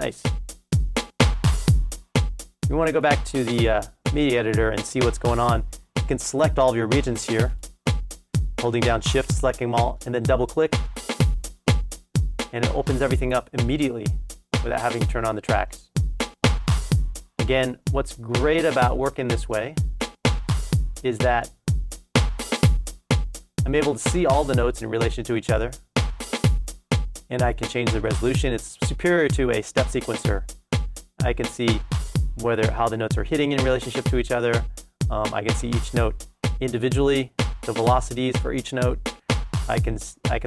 Nice. We want to go back to the media editor and see what's going on. You can select all of your regions here, holding down Shift, selecting them all, and then double click. And it opens everything up immediately without having to turn on the tracks. Again, what's great about working this way is that I'm able to see all the notes in relation to each other, and I can change the resolution. It's superior to a step sequencer. I can see how the notes are hitting in relationship to each other. I can see each note individually, the velocities for each note. I can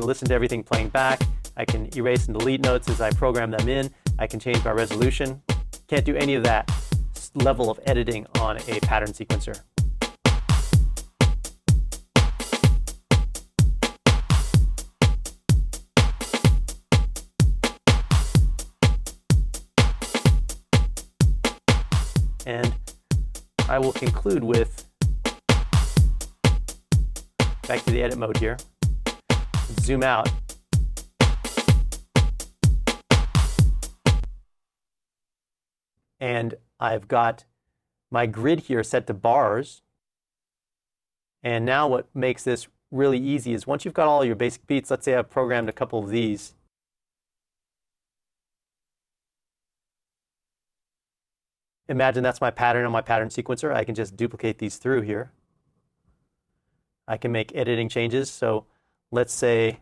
listen to everything playing back. I can erase and delete notes as I program them in. I can change my resolution. Can't do any of that level of editing on a pattern sequencer. And I will conclude with, back to the edit mode here, zoom out. And I've got my grid here set to bars. And now what makes this really easy is once you've got all your basic beats, let's say I've programmed a couple of these. Imagine that's my pattern on my pattern sequencer. I can just duplicate these through here. I can make editing changes. So let's say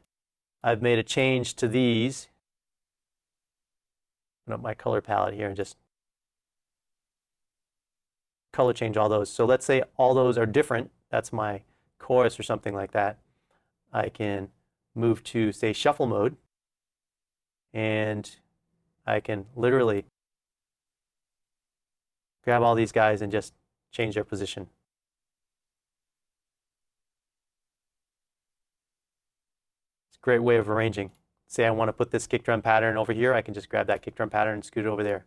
I've made a change to these. Open up my color palette here and just color change all those. So let's say all those are different. That's my chorus or something like that. I can move to, say, shuffle mode. And I can literally grab all these guys and just change their position. It's a great way of arranging. Say I want to put this kick drum pattern over here, I can just grab that kick drum pattern and scoot it over there.